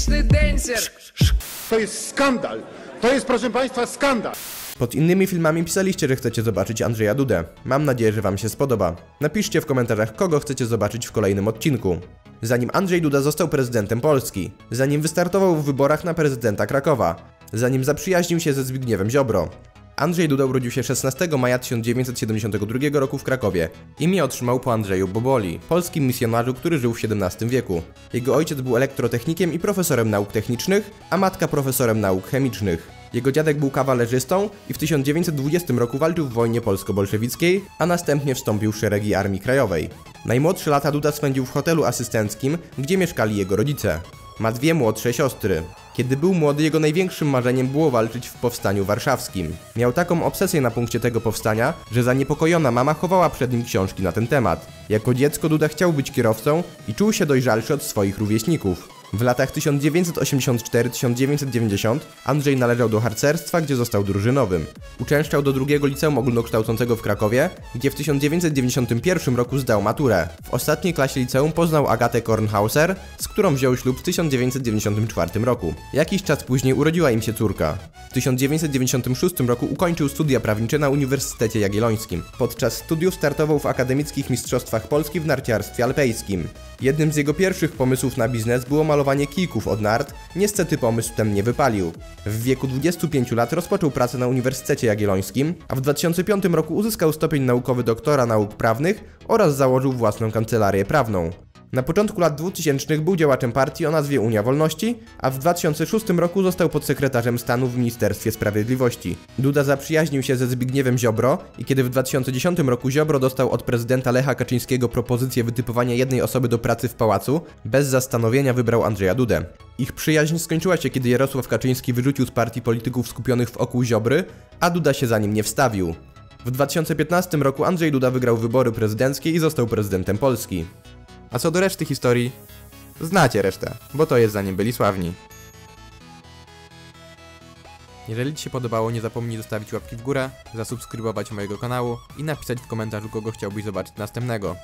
wieczny denser. To jest skandal. To jest, proszę Państwa, skandal. Pod innymi filmami pisaliście, że chcecie zobaczyć Andrzeja Dudę. Mam nadzieję, że Wam się spodoba. Napiszcie w komentarzach, kogo chcecie zobaczyć w kolejnym odcinku. Zanim Andrzej Duda został prezydentem Polski, zanim wystartował w wyborach na prezydenta Krakowa, zanim zaprzyjaźnił się ze Zbigniewem Ziobro. Andrzej Duda urodził się 16 maja 1972 roku w Krakowie. Imię otrzymał po Andrzeju Boboli, polskim misjonarzu, który żył w XVII wieku. Jego ojciec był elektrotechnikiem i profesorem nauk technicznych, a matka profesorem nauk chemicznych. Jego dziadek był kawalerzystą i w 1920 roku walczył w wojnie polsko-bolszewickiej, a następnie wstąpił w szeregi Armii Krajowej. Najmłodsze lata Duda spędził w hotelu asystenckim, gdzie mieszkali jego rodzice. Ma dwie młodsze siostry. Kiedy był młody, jego największym marzeniem było walczyć w powstaniu warszawskim. Miał taką obsesję na punkcie tego powstania, że zaniepokojona mama chowała przed nim książki na ten temat. Jako dziecko Duda chciał być kierowcą i czuł się dojrzalszy od swoich rówieśników. W latach 1984–1990 Andrzej należał do harcerstwa, gdzie został drużynowym. Uczęszczał do drugiego liceum ogólnokształcącego w Krakowie, gdzie w 1991 roku zdał maturę. W ostatniej klasie liceum poznał Agatę Kornhauser, z którą wziął ślub w 1994 roku. Jakiś czas później urodziła im się córka. W 1996 roku ukończył studia prawnicze na Uniwersytecie Jagiellońskim. Podczas studiów startował w akademickich mistrzostwach Polski w narciarstwie alpejskim. Jednym z jego pierwszych pomysłów na biznes było malowanie kijków od nart, niestety pomysł ten nie wypalił. W wieku 25 lat rozpoczął pracę na Uniwersytecie Jagiellońskim, a w 2005 roku uzyskał stopień naukowy doktora nauk prawnych oraz założył własną kancelarię prawną. Na początku lat 2000 był działaczem partii o nazwie Unia Wolności, a w 2006 roku został podsekretarzem stanu w Ministerstwie Sprawiedliwości. Duda zaprzyjaźnił się ze Zbigniewem Ziobro i kiedy w 2010 roku Ziobro dostał od prezydenta Lecha Kaczyńskiego propozycję wytypowania jednej osoby do pracy w pałacu, bez zastanowienia wybrał Andrzeja Dudę. Ich przyjaźń skończyła się, kiedy Jarosław Kaczyński wyrzucił z partii polityków skupionych wokół Ziobry, a Duda się za nim nie wstawił. W 2015 roku Andrzej Duda wygrał wybory prezydenckie i został prezydentem Polski. A co do reszty historii, znacie resztę, bo to jest Zanim byli sławni. Jeżeli Ci się podobało, nie zapomnij zostawić łapki w górę, zasubskrybować mojego kanału i napisać w komentarzu, kogo chciałbyś zobaczyć następnego.